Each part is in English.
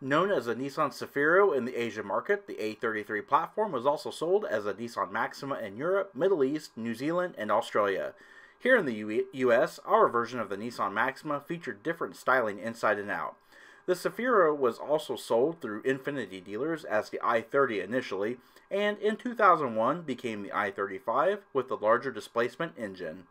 Known as the Nissan Cefiro in the Asian market, the A33 platform was also sold as a Nissan Maxima in Europe, Middle East, New Zealand, and Australia. Here in the US, our version of the Nissan Maxima featured different styling inside and out. The Cefiro was also sold through Infiniti dealers as the i30 initially, and in 2001 became the i35 with the larger displacement engine.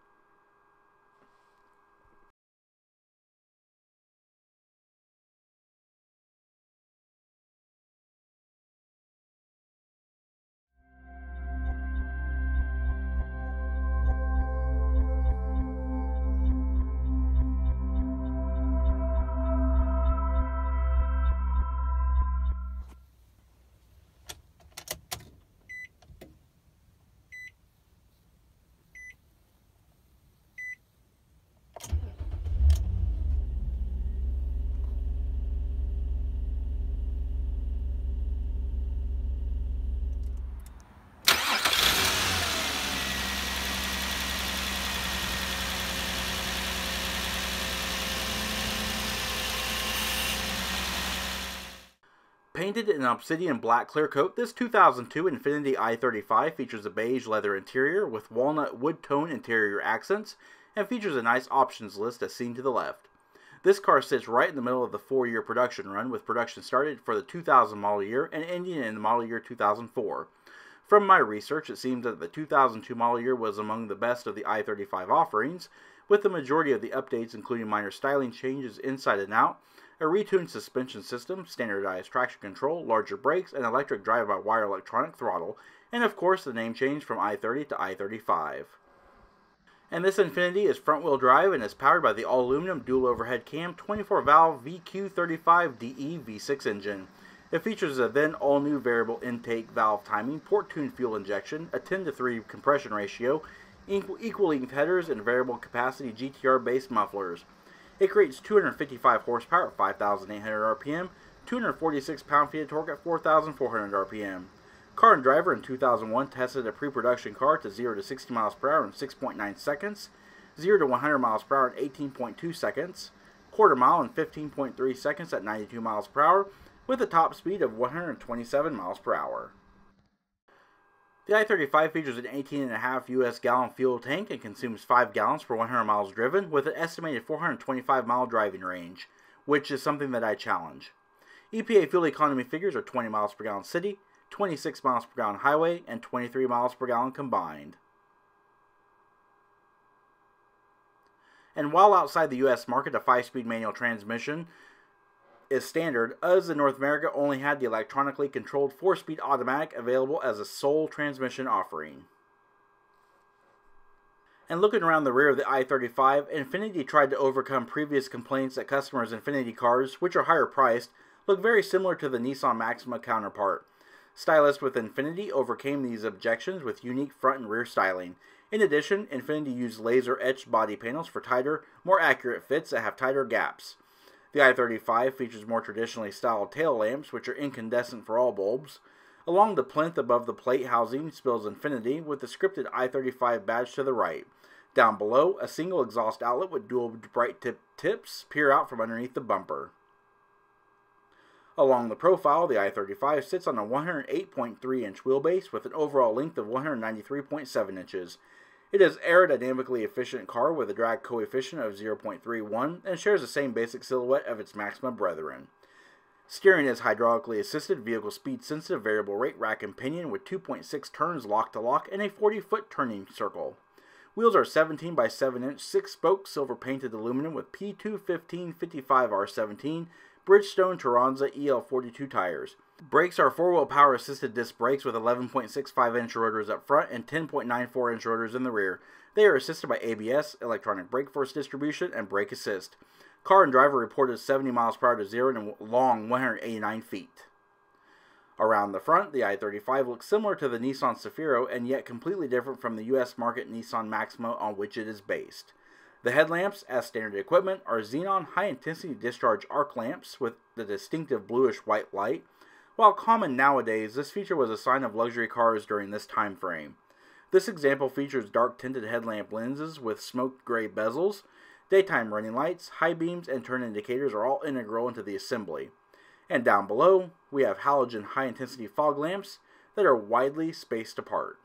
Painted in obsidian black clear coat, this 2002 Infiniti i35 features a beige leather interior with walnut wood tone interior accents and features a nice options list as seen to the left. This car sits right in the middle of the 4-year production run, with production started for the 2000 model year and ending in the model year 2004. From my research, it seems that the 2002 model year was among the best of the i35 offerings, with the majority of the updates including minor styling changes inside and out, a retuned suspension system, standardized traction control, larger brakes, an electric drive-by-wire electronic throttle, and of course the name change from i30 to i35. And this Infiniti is front-wheel drive and is powered by the all-aluminum dual overhead cam 24-valve VQ35DE V6 engine. It features a then all-new variable intake valve timing, port-tuned fuel injection, a 10:3 compression ratio, equaling headers and variable capacity GTR-based mufflers. It creates 255 horsepower at 5,800 rpm, 246 pound-feet of torque at 4,400 rpm. Car and Driver in 2001 tested a pre-production car to 0 to 60 miles per hour in 6.9 seconds, 0 to 100 miles per hour in 18.2 seconds, quarter mile in 15.3 seconds at 92 miles per hour, with a top speed of 127 miles per hour. The i35 features an 18.5 U.S. gallon fuel tank and consumes 5 gallons per 100 miles driven, with an estimated 425-mile driving range, which is something that I challenge. EPA fuel economy figures are 20 miles per gallon city, 26 miles per gallon highway, and 23 miles per gallon combined. And while outside the U.S. market, a 5-speed manual transmission is standard, as in North America only had the electronically controlled 4-speed automatic available as a sole transmission offering. And looking around the rear of the i35, Infiniti tried to overcome previous complaints that customers' Infiniti cars, which are higher priced, look very similar to the Nissan Maxima counterpart. Stylists with Infiniti overcame these objections with unique front and rear styling. In addition, Infiniti used laser-etched body panels for tighter, more accurate fits that have tighter gaps. The i35 features more traditionally styled tail lamps, which are incandescent for all bulbs. Along the plinth above the plate housing spills Infiniti, with the scripted i35 badge to the right. Down below, a single exhaust outlet with dual bright tip tips peer out from underneath the bumper. Along the profile, the i35 sits on a 108.3-inch wheelbase with an overall length of 193.7 inches. It is aerodynamically efficient car with a drag coefficient of 0.31 and shares the same basic silhouette of its Maxima brethren. Steering is hydraulically assisted, vehicle speed sensitive, variable rate rack and pinion with 2.6 turns lock to lock and a 40-foot turning circle. Wheels are 17 by 7-inch 6-spoke silver painted aluminum with P21555R17 Bridgestone Turanza EL42 tires. Brakes are 4-wheel power assisted disc brakes with 11.65-inch rotors up front and 10.94-inch rotors in the rear. They are assisted by ABS, electronic brake force distribution, and brake assist. Car and Driver reported 70 miles per hour to 0 and a long 189 feet. Around the front, the i35 looks similar to the Nissan Cefiro and yet completely different from the US market Nissan Maxima on which it is based. The headlamps, as standard equipment, are xenon high-intensity discharge arc lamps with the distinctive bluish-white light. While common nowadays, this feature was a sign of luxury cars during this time frame. This example features dark tinted headlamp lenses with smoked gray bezels. Daytime running lights, high beams, and turn indicators are all integral into the assembly. And down below, we have halogen high-intensity fog lamps that are widely spaced apart.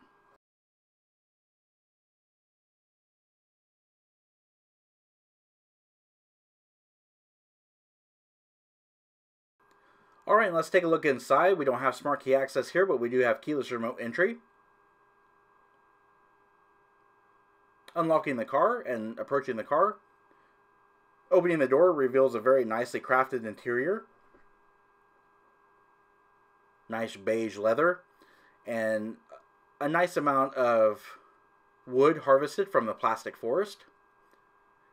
Alright, let's take a look inside. We don't have smart key access here, but we do have keyless remote entry. Unlocking the car and approaching the car. Opening the door reveals a very nicely crafted interior. Nice beige leather and a nice amount of wood harvested from the plastic forest.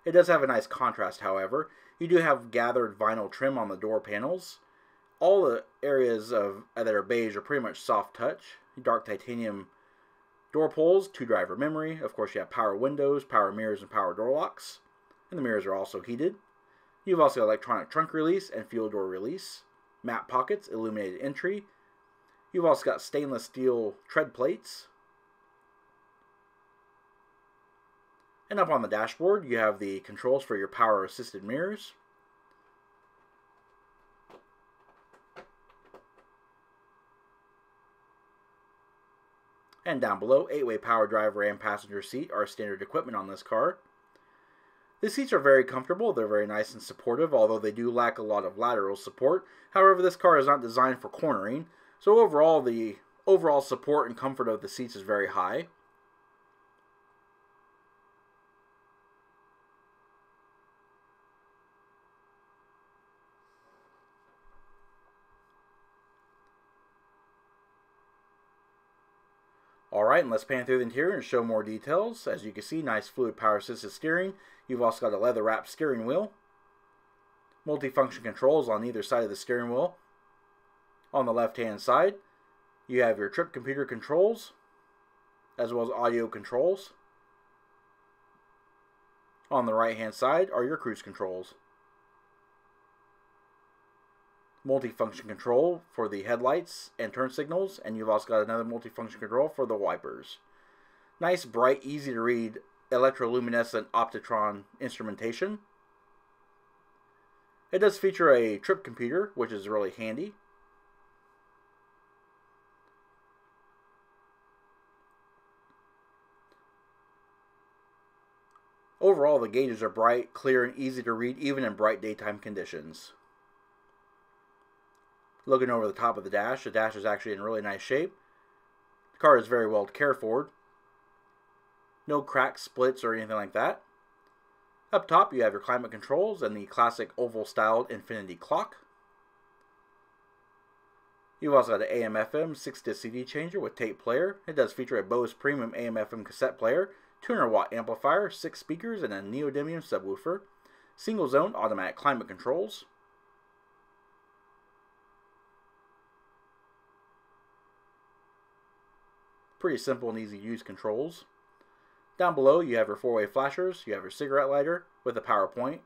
It does have a nice contrast, however. You do have gathered vinyl trim on the door panels. All the areas that are beige are pretty much soft touch. Dark titanium door pulls, 2-driver memory. Of course, you have power windows, power mirrors, and power door locks. And the mirrors are also heated. You've also got electronic trunk release and fuel door release. Map pockets, illuminated entry. You've also got stainless steel tread plates. And up on the dashboard, you have the controls for your power-assisted mirrors. And down below, 8-way power driver and passenger seat are standard equipment on this car. The seats are very comfortable, they're very nice and supportive, although they do lack a lot of lateral support. However, this car is not designed for cornering, so overall, the overall support and comfort of the seats is very high. Alright, and let's pan through the interior and show more details. As you can see, nice fluid power-assisted steering. You've also got a leather-wrapped steering wheel. Multifunction controls on either side of the steering wheel. On the left-hand side, you have your trip computer controls, as well as audio controls. On the right-hand side are your cruise controls. Multifunction control for the headlights and turn signals, and you've also got another multifunction control for the wipers. Nice, bright, easy to read electroluminescent Optitron instrumentation. It does feature a trip computer, which is really handy. Overall, the gauges are bright, clear, and easy to read, even in bright daytime conditions. Looking over the top of the dash is actually in really nice shape. The car is very well cared for. No cracks, splits, or anything like that. Up top, you have your climate controls and the classic oval-styled Infiniti clock. You've also got an AM/FM 6-disc CD changer with tape player. It does feature a Bose premium AM/FM cassette player, 200-watt amplifier, 6 speakers, and a neodymium subwoofer. Single-zone automatic climate controls. Pretty simple and easy to use controls. Down below, you have your 4-way flashers, you have your cigarette lighter with a power point.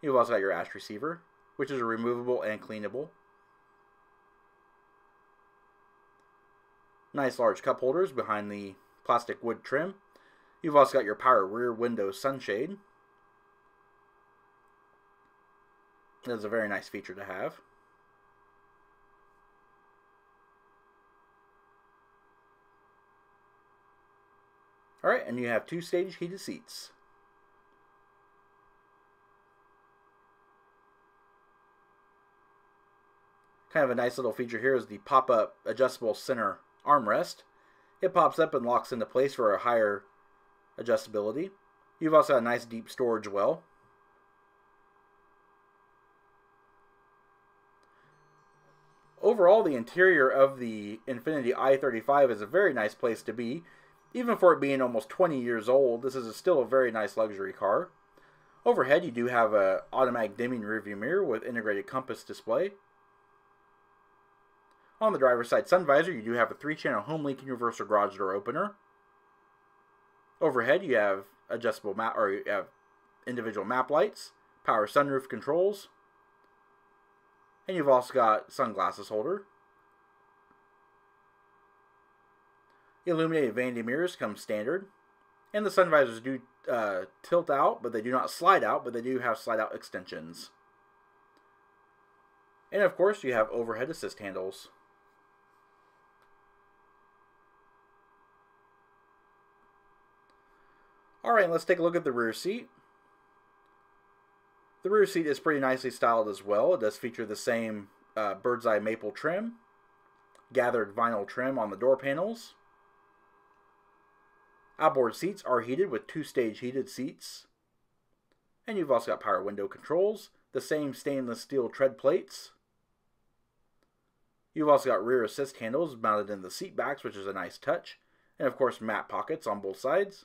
You've also got your ash receiver, which is removable and cleanable. Nice large cup holders behind the plastic wood trim. You've also got your power rear window sunshade. That's a very nice feature to have. Alright, and you have 2-stage heated seats. Kind of a nice little feature here is the pop-up adjustable center armrest. It pops up and locks into place for a higher adjustability. You've also got a nice deep storage well. Overall, the interior of the Infiniti i35 is a very nice place to be. Even for it being almost 20 years old, this is still a very nice luxury car. Overhead, you do have an automatic dimming rearview mirror with integrated compass display. On the driver's side sun visor, you do have a 3-channel HomeLink universal garage door opener. Overhead, you have adjustable map, or you have individual map lights, power sunroof controls, and you've also got sunglasses holder. Illuminated vanity mirrors come standard, and the sun visors do tilt out, but they do not slide out, but they do have slide out extensions. And of course you have overhead assist handles. Alright, let's take a look at the rear seat. The rear seat is pretty nicely styled as well. It does feature the same bird's eye maple trim, gathered vinyl trim on the door panels. Outboard seats are heated with two-stage heated seats. And you've also got power window controls, the same stainless steel tread plates. You've also got rear assist handles mounted in the seat backs, which is a nice touch. And of course, mat pockets on both sides.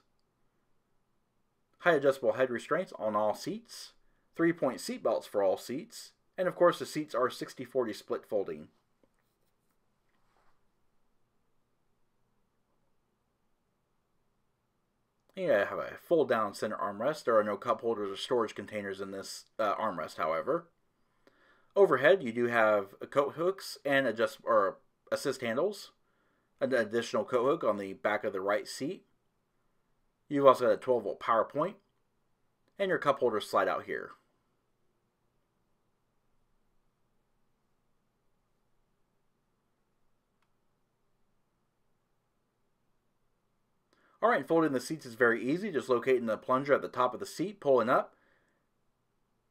High adjustable head restraints on all seats. 3-point seat belts for all seats. And of course, the seats are 60/40 split folding. You have a fold down center armrest. There are no cup holders or storage containers in this armrest, however. Overhead, you do have coat hooks and assist handles. An additional coat hook on the back of the right seat. You've also got a 12-volt power point. And your cup holders slide out here. Alright, folding the seats is very easy. Just locating the plunger at the top of the seat, pulling up,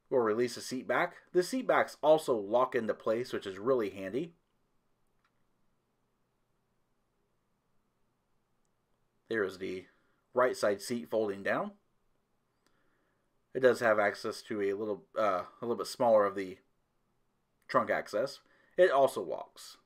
we'll release the seat back. The seat backs also lock into place, which is really handy. There is the right side seat folding down. It does have access to a little bit smaller of the trunk access. It also locks.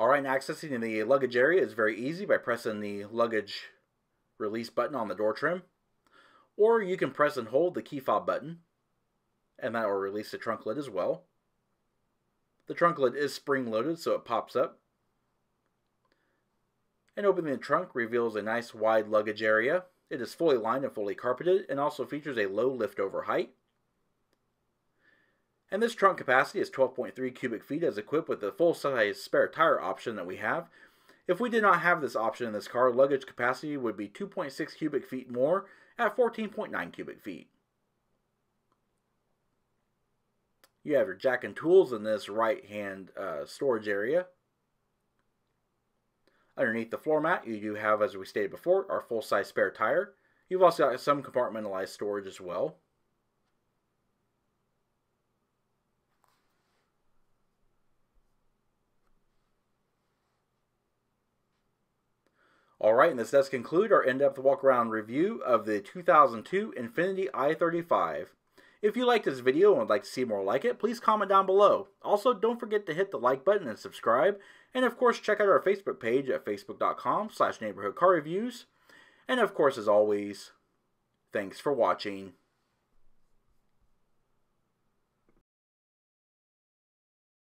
Alright, accessing the luggage area is very easy by pressing the luggage release button on the door trim. Or you can press and hold the key fob button, and that will release the trunk lid as well. The trunk lid is spring-loaded, so it pops up. And opening the trunk reveals a nice wide luggage area. It is fully lined and fully carpeted, and also features a low lift-over height. And this trunk capacity is 12.3 cubic feet as equipped with the full-size spare tire option that we have. If we did not have this option in this car, luggage capacity would be 2.6 cubic feet more at 14.9 cubic feet. You have your jack and tools in this right-hand storage area. Underneath the floor mat, you do have, as we stated before, our full-size spare tire. You've also got some compartmentalized storage as well. Alright, and this does conclude our in-depth walk-around review of the 2002 Infiniti i35. If you liked this video and would like to see more like it, please comment down below. Also, don't forget to hit the like button and subscribe. And of course, check out our Facebook page at facebook.com/neighborhoodcarreviews. And of course, as always, thanks for watching.